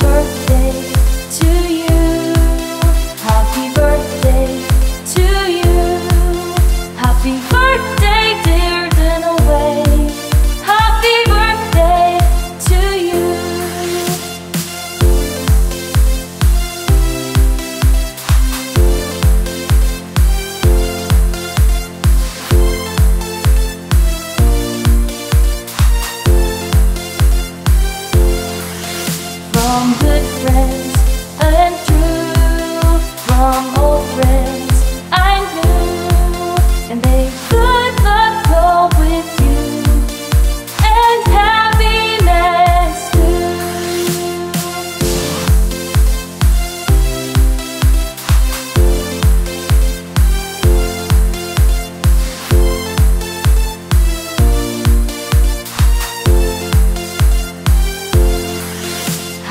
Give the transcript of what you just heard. Good friends.